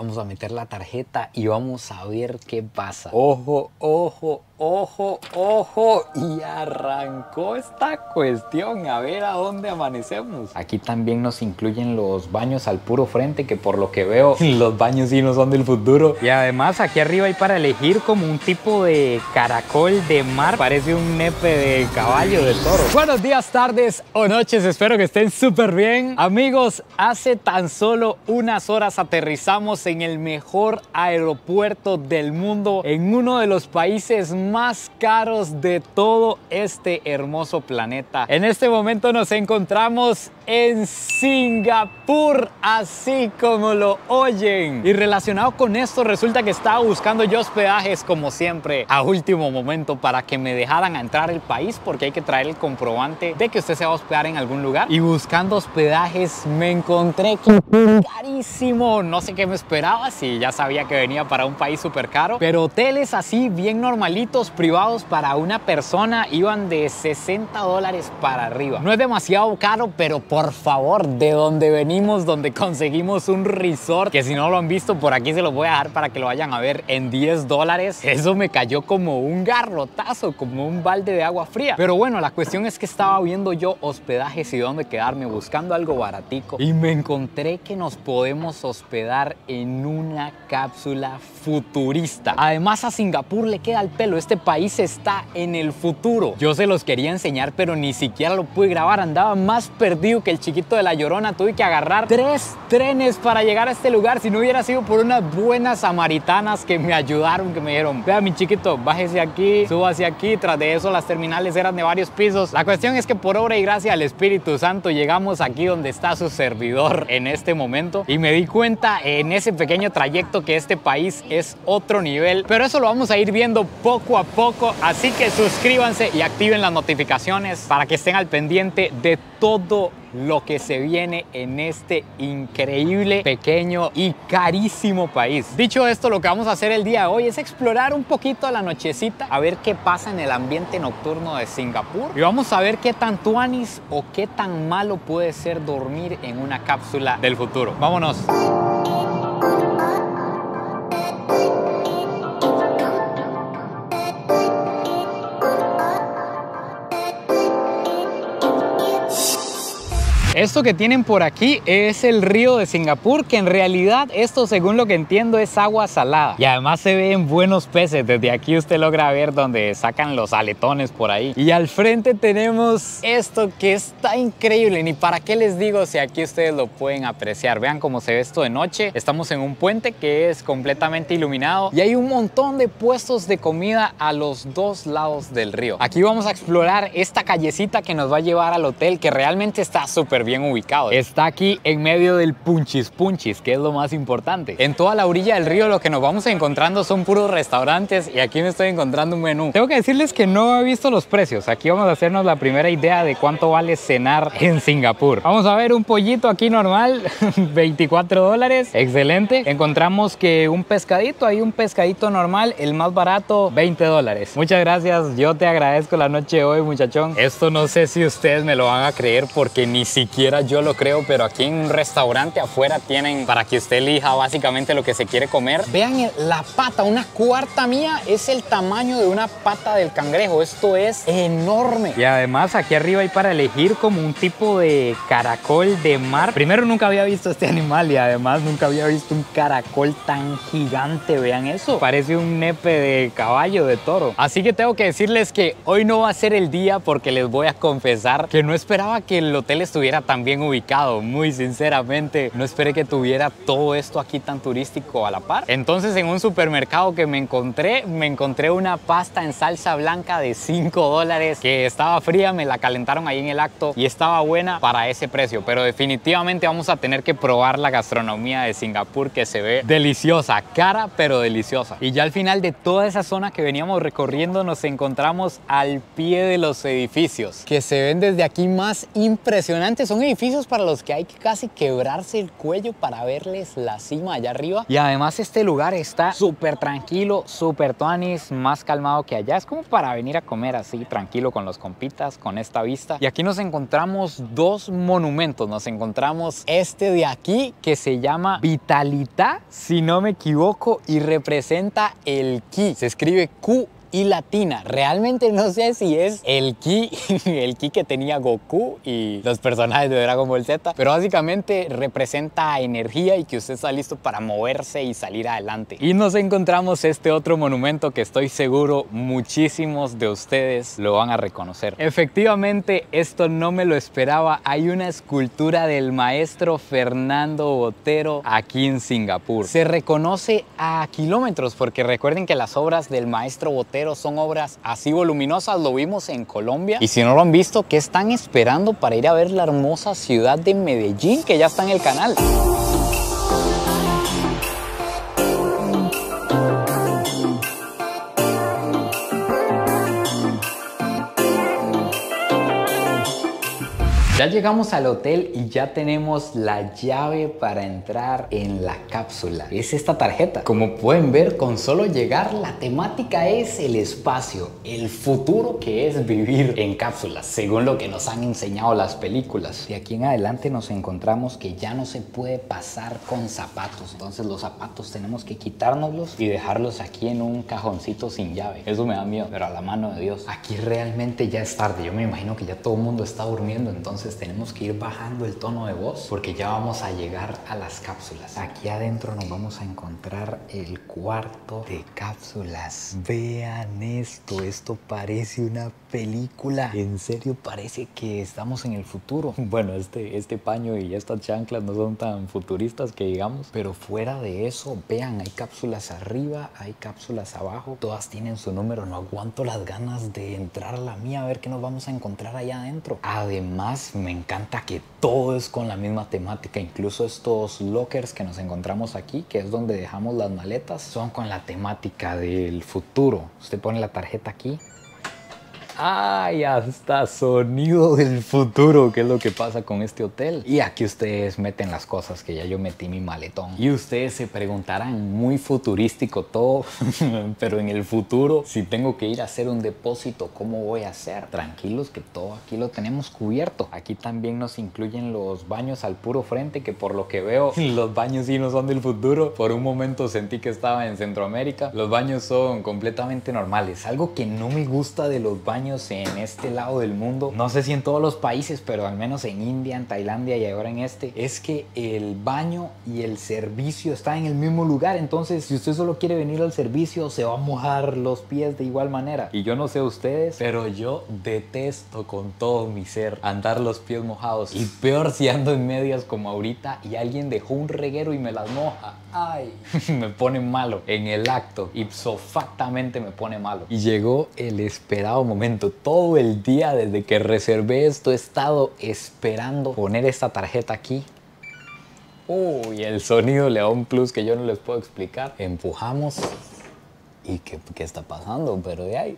Vamos a meter la tarjeta y vamos a ver qué pasa. Ojo, ojo, ojo, ojo. Y arrancó esta cuestión. A ver a dónde amanecemos. Aquí también nos incluyen los baños al puro frente, que por lo que veo, los baños sí no son del futuro. Y además aquí arriba hay para elegir como un tipo de caracol de mar. Parece un nepe de caballo, de toro. Buenos días, tardes o noches. Espero que estén súper bien. Amigos, hace tan solo unas horas aterrizamos en el mejor aeropuerto del mundo, en uno de los países más caros de todo este hermoso planeta. En este momento nos encontramos en Singapur, así como lo oyen. Y relacionado con esto, resulta que estaba buscando yo hospedajes, como siempre, a último momento, para que me dejaran entrar al país, porque hay que traer el comprobante de que usted se va a hospedar en algún lugar. Y buscando hospedajes me encontré que carísimo. No sé qué me esperaba, si ya sabía que venía para un país súper caro, pero hoteles así bien normalitos, privados para una persona, iban de $60 para arriba. No es demasiado caro, pero por favor, de donde venimos, donde conseguimos un resort, que si no lo han visto, por aquí se los voy a dejar para que lo vayan a ver, en $10, eso me cayó como un garrotazo, como un balde de agua fría. Pero bueno, la cuestión es que estaba viendo yo hospedajes y dónde quedarme, buscando algo baratico, y me encontré que nos podemos hospedar en una cápsula futurista. Además, a Singapur le queda el pelo, este país está en el futuro. Yo se los quería enseñar, pero ni siquiera lo pude grabar, andaba más perdido que el chiquito de la Llorona. Tuve que agarrar 3 trenes para llegar a este lugar, si no hubiera sido por unas buenas samaritanas que me ayudaron, que me dijeron: vea, mi chiquito, bájese aquí, suba hacia aquí. Tras de eso, las terminales eran de varios pisos. La cuestión es que por obra y gracia al Espíritu Santo llegamos aquí donde está su servidor en este momento, y me di cuenta en ese pequeño trayecto que este país es otro nivel, pero eso lo vamos a ir viendo poco a poco. Así que suscríbanse y activen las notificaciones para que estén al pendiente de todo lo que se viene en este increíble, pequeño y carísimo país. Dicho esto, lo que vamos a hacer el día de hoy es explorar un poquito a la nochecita, a ver qué pasa en el ambiente nocturno de Singapur, y vamos a ver qué tan tuanis o qué tan malo puede ser dormir en una cápsula del futuro. ¡Vámonos! Esto que tienen por aquí es el río de Singapur, que en realidad esto, según lo que entiendo, es agua salada. Y además se ven buenos peces. Desde aquí usted logra ver donde sacan los aletones por ahí. Y al frente tenemos esto que está increíble. Ni para qué les digo si aquí ustedes lo pueden apreciar. Vean cómo se ve esto de noche. Estamos en un puente que es completamente iluminado. Y hay un montón de puestos de comida a los dos lados del río. Aquí vamos a explorar esta callecita que nos va a llevar al hotel, que realmente está súper bien ubicado. Está aquí en medio del punchis punchis, que es lo más importante. En toda la orilla del río lo que nos vamos encontrando son puros restaurantes, y aquí me estoy encontrando un menú. Tengo que decirles que no he visto los precios. Aquí vamos a hacernos la primera idea de cuánto vale cenar en Singapur. Vamos a ver un pollito aquí normal, $24, excelente. Encontramos que un pescadito, hay un pescadito normal, el más barato, $20. Muchas gracias, yo te agradezco la noche de hoy, muchachón. Esto no sé si ustedes me lo van a creer, porque ni siquiera yo lo creo, pero aquí en un restaurante afuera tienen para que usted elija básicamente lo que se quiere comer. Vean la pata, una cuarta mía es el tamaño de una pata del cangrejo. Esto es enorme. Y además aquí arriba hay para elegir como un tipo de caracol de mar. Primero, nunca había visto este animal, y además nunca había visto un caracol tan gigante. Vean eso, parece un nepe de caballo, de toro. Así que tengo que decirles que hoy no va a ser el día, porque les voy a confesar que no esperaba que el hotel estuviera también ubicado. Muy sinceramente, no esperé que tuviera todo esto aquí tan turístico a la par. Entonces, en un supermercado que me encontré una pasta en salsa blanca de $5 que estaba fría, me la calentaron ahí en el acto y estaba buena para ese precio. Pero definitivamente vamos a tener que probar la gastronomía de Singapur, que se ve deliciosa, cara pero deliciosa. Y ya al final de toda esa zona que veníamos recorriendo, nos encontramos al pie de los edificios, que se ven desde aquí más impresionantes. Son Son edificios para los que hay que casi quebrarse el cuello para verles la cima allá arriba. Y además este lugar está súper tranquilo, súper tuanis, más calmado que allá. Es como para venir a comer así, tranquilo, con los compitas, con esta vista. Y aquí nos encontramos dos monumentos. Nos encontramos este de aquí, que se llama Vitalità, si no me equivoco, y representa el ki. Se escribe Q y latina. Realmente no sé si es el ki que tenía Goku y los personajes de Dragon Ball Z, pero básicamente representa energía y que usted está listo para moverse y salir adelante. Y nos encontramos este otro monumento que estoy seguro muchísimos de ustedes lo van a reconocer. Efectivamente, esto no me lo esperaba. Hay una escultura del maestro Fernando Botero aquí en Singapur. Se reconoce a kilómetros porque recuerden que las obras del maestro Botero son obras así voluminosas, lo vimos en Colombia. Y si no lo han visto, ¿qué están esperando para ir a ver la hermosa ciudad de Medellín que ya está en el canal? Ya llegamos al hotel y ya tenemos la llave para entrar en la cápsula. Es esta tarjeta. Como pueden ver, con solo llegar, la temática es el espacio, el futuro que es vivir en cápsulas, según lo que nos han enseñado las películas. De aquí en adelante nos encontramos que ya no se puede pasar con zapatos. Entonces los zapatos tenemos que quitárnoslos y dejarlos aquí en un cajoncito sin llave. Eso me da miedo, pero a la mano de Dios. Aquí realmente ya es tarde. Yo me imagino que ya todo el mundo está durmiendo, entonces tenemos que ir bajando el tono de voz porque ya vamos a llegar a las cápsulas. Aquí adentro nos vamos a encontrar el cuarto de cápsulas. Vean esto, esto parece una película. En serio, parece que estamos en el futuro. Bueno, este paño y estas chanclas no son tan futuristas que digamos, pero fuera de eso, vean, hay cápsulas arriba, hay cápsulas abajo, todas tienen su número. No aguanto las ganas de entrar a la mía a ver qué nos vamos a encontrar allá adentro. Además, me encanta que todo es con la misma temática. Incluso estos lockers que nos encontramos aquí, que es donde dejamos las maletas, son con la temática del futuro. Usted pone la tarjeta aquí. ¡Ay! Hasta sonido del futuro, que es lo que pasa con este hotel. Y aquí ustedes meten las cosas, que ya yo metí mi maletón. Y ustedes se preguntarán, muy futurístico todo, pero en el futuro, si tengo que ir a hacer un depósito, ¿cómo voy a hacer? Tranquilos que todo aquí lo tenemos cubierto. Aquí también nos incluyen los baños al puro frente, que por lo que veo, los baños sí no son del futuro. Por un momento sentí que estaba en Centroamérica. Los baños son completamente normales. Algo que no me gusta de los baños en este lado del mundo, no sé si en todos los países, pero al menos en India, en Tailandia y ahora en este, es que el baño y el servicio están en el mismo lugar. Entonces, si usted solo quiere venir al servicio, se va a mojar los pies de igual manera. Y yo no sé ustedes, pero yo detesto con todo mi ser andar los pies mojados, y peor si ando en medias como ahorita y alguien dejó un reguero y me las moja. Ay, me pone malo en el acto, ipsofactamente me pone malo. Y llegó el esperado momento. Todo el día desde que reservé esto he estado esperando poner esta tarjeta aquí. Uy, el sonido le da un plus que yo no les puedo explicar. Empujamos. ¿Y qué está pasando? Pero de ahí,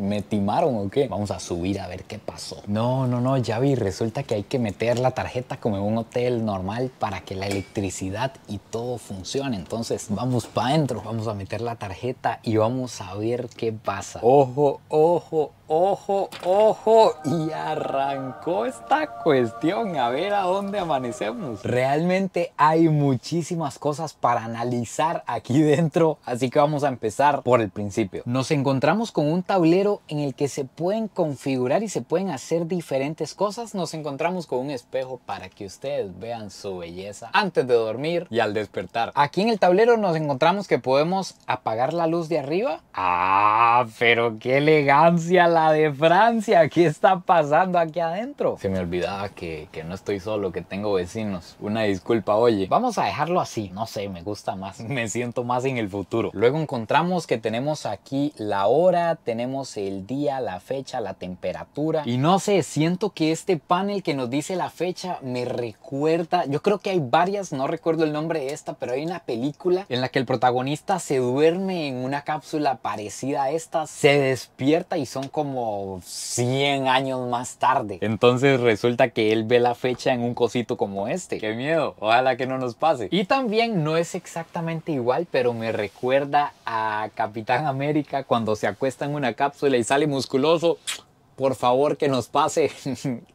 ¿me timaron o qué? Vamos a subir a ver qué pasó. No, ya vi. Resulta que hay que meter la tarjeta como en un hotel normal para que la electricidad y todo funcione. Entonces, vamos para adentro. Vamos a meter la tarjeta y vamos a ver qué pasa. Ojo, ojo, ojo, ojo. Y arrancó esta cuestión. A ver a dónde amanecemos. Realmente hay muchísimas cosas para analizar aquí dentro. Así que vamos a empezar por el principio. Nos encontramos con un tablero en el que se pueden configurar y se pueden hacer diferentes cosas. Nos encontramos con un espejo para que ustedes vean su belleza antes de dormir y al despertar. Aquí en el tablero nos encontramos que podemos apagar la luz de arriba. ¡Ah! Pero qué elegancia la de Francia. ¿Qué está pasando aquí adentro? Se me olvidaba que no estoy solo, que tengo vecinos. Una disculpa, oye. Vamos a dejarlo así. No sé, me gusta más. Me siento más en el futuro. Luego encontramos Recordemos que tenemos aquí la hora, tenemos el día, la fecha, la temperatura. Y no sé, siento que este panel que nos dice la fecha me recuerda, yo creo que hay varias, no recuerdo el nombre de esta, pero hay una película en la que el protagonista se duerme en una cápsula parecida a esta, se despierta y son como 100 años más tarde. Entonces resulta que él ve la fecha en un cosito como este. ¡Qué miedo! Ojalá que no nos pase. Y también no es exactamente igual, pero me recuerda a Capitán América cuando se acuesta en una cápsula y sale musculoso. Por favor, que nos pase,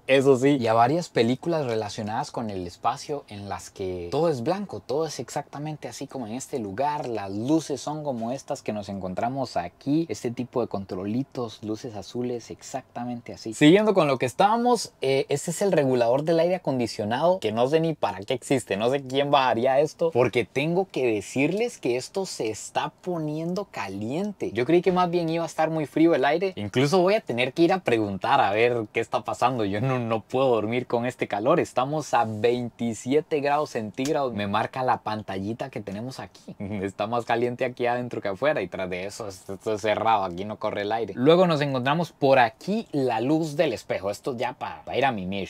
eso sí. Y a varias películas relacionadas con el espacio en las que todo es blanco, todo es exactamente así como en este lugar. Las luces son como estas que nos encontramos aquí. Este tipo de controlitos, luces azules, exactamente así. Siguiendo con lo que estábamos, este es el regulador del aire acondicionado, que no sé ni para qué existe, no sé quién bajaría esto, porque tengo que decirles que esto se está poniendo caliente. Yo creí que más bien iba a estar muy frío el aire. Incluso voy a tener que ir a preguntar a ver qué está pasando. Yo no puedo dormir con este calor. Estamos a 27 grados centígrados. Me marca la pantallita que tenemos aquí. Está más caliente aquí adentro que afuera, y tras de eso esto es cerrado, aquí no corre el aire. Luego nos encontramos por aquí la luz del espejo. Esto ya para ir a mimir.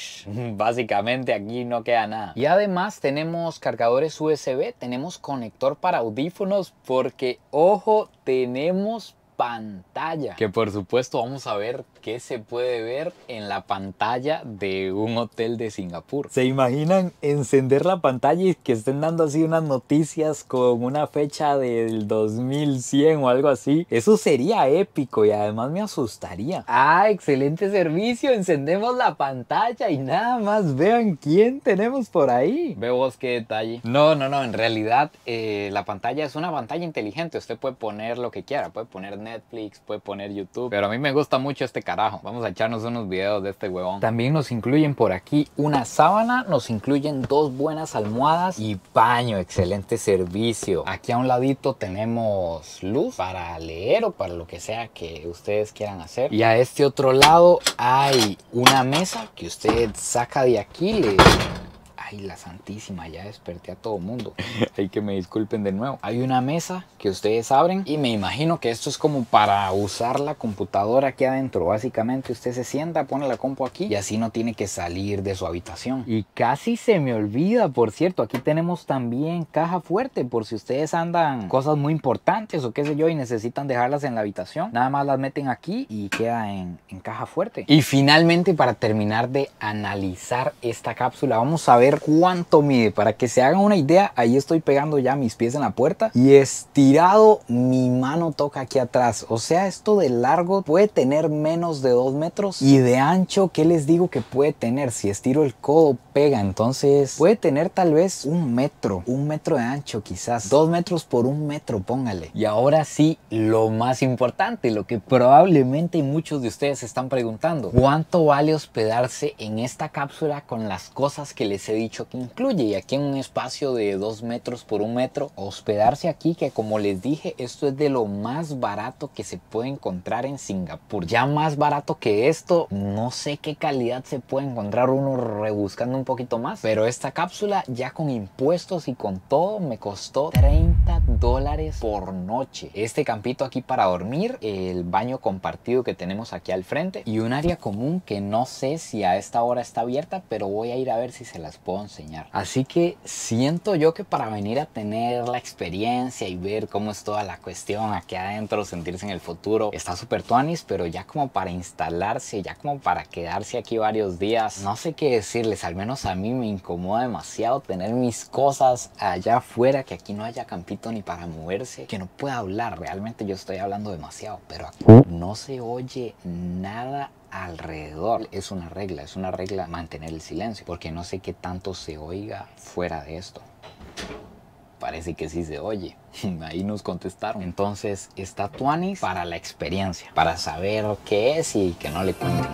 Básicamente aquí no queda nada. Y además tenemos cargadores USB, tenemos conector para audífonos, porque ojo, tenemos pantalla, que por supuesto vamos a ver qué se puede ver en la pantalla de un hotel de Singapur. ¿Se imaginan encender la pantalla y que estén dando así unas noticias con una fecha del 2100 o algo así? Eso sería épico y además me asustaría. ¡Ah, excelente servicio! Encendemos la pantalla y nada más vean quién tenemos por ahí. Ve vos qué detalle. No, en realidad la pantalla es una pantalla inteligente. Usted puede poner lo que quiera, puede poner Netflix, puede poner YouTube, pero a mí me gusta mucho este carajo. Vamos a echarnos unos videos de este huevón. También nos incluyen por aquí una sábana, nos incluyen dos buenas almohadas y baño, excelente servicio. Aquí a un ladito tenemos luz para leer o para lo que sea que ustedes quieran hacer. Y a este otro lado hay una mesa que usted saca de aquí, le... ¡Ay, la santísima! Ya desperté a todo mundo. Hay que me disculpen de nuevo. Hay una mesa que ustedes abren y me imagino que esto es como para usar la computadora aquí adentro. Básicamente usted se sienta, pone la compu aquí y así no tiene que salir de su habitación. Y casi se me olvida, por cierto, aquí tenemos también caja fuerte por si ustedes andan cosas muy importantes o qué sé yo y necesitan dejarlas en la habitación. Nada más las meten aquí y queda en caja fuerte. Y finalmente, para terminar de analizar esta cápsula, vamos a ver cuánto mide. Para que se hagan una idea, ahí estoy pegando ya mis pies en la puerta y estirado mi mano toca aquí atrás. O sea, esto de largo puede tener menos de 2 metros y de ancho, ¿qué les digo que puede tener? Si estiro el codo pega, entonces puede tener tal vez 1 metro, 1 metro de ancho, quizás 2 metros por 1 metro, póngale. Y ahora sí, lo más importante, lo que probablemente muchos de ustedes se están preguntando: ¿cuánto vale hospedarse en esta cápsula con las cosas que les he dicho que incluye? Y aquí en un espacio de 2 metros por 1 metro, hospedarse aquí, que como les dije, esto es de lo más barato que se puede encontrar en Singapur. Ya más barato que esto, no sé qué calidad se puede encontrar uno rebuscando un poquito más, pero esta cápsula ya con impuestos y con todo me costó $30 por noche. Este campito aquí para dormir, el baño compartido que tenemos aquí al frente y un área común que no sé si a esta hora está abierta, pero voy a ir a ver si se las puedo enseñar. Así que siento yo que para venir a tener la experiencia y ver cómo es toda la cuestión aquí adentro, sentirse en el futuro, está súper tuanis, pero ya como para instalarse, ya como para quedarse aquí varios días, no sé qué decirles. Al menos a mí me incomoda demasiado tener mis cosas allá afuera, que aquí no haya campito ni para moverse, que no pueda hablar. Realmente yo estoy hablando demasiado, pero aquí no se oye nada alrededor. Es una regla, mantener el silencio, porque no sé qué tanto se oiga fuera de esto. Parece que sí se oye, ahí nos contestaron. Entonces está tuanis para la experiencia, para saber qué es y que no le cuenten.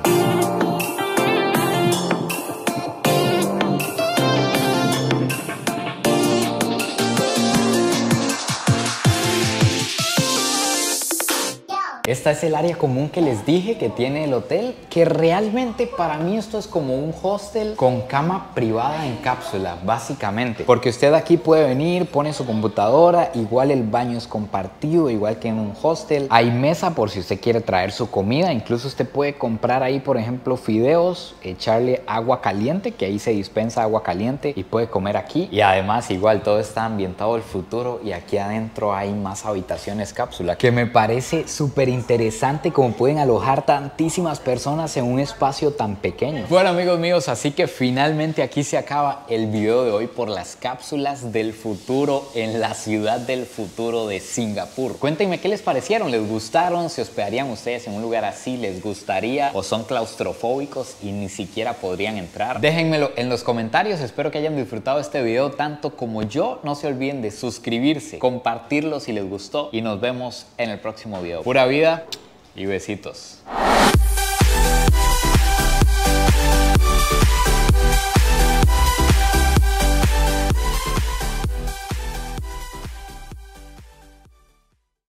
Esta es el área común que les dije que tiene el hotel, que realmente para mí esto es como un hostel con cama privada en cápsula, básicamente. Porque usted aquí puede venir, pone su computadora, igual el baño es compartido, igual que en un hostel. Hay mesa por si usted quiere traer su comida, incluso usted puede comprar ahí, por ejemplo, fideos, echarle agua caliente, que ahí se dispensa agua caliente y puede comer aquí. Y además igual todo está ambientado al futuro y aquí adentro hay más habitaciones cápsula, que me parece súper interesante como pueden alojar tantísimas personas en un espacio tan pequeño. Bueno, amigos míos, así que finalmente aquí se acaba el video de hoy por las cápsulas del futuro en la ciudad del futuro de Singapur. Cuéntenme qué les parecieron, ¿les gustaron? ¿Se hospedarían ustedes en un lugar así? ¿Les gustaría? ¿O son claustrofóbicos y ni siquiera podrían entrar? Déjenmelo en los comentarios. Espero que hayan disfrutado este video tanto como yo. No se olviden de suscribirse, compartirlo si les gustó y nos vemos en el próximo video. Pura vida y besitos.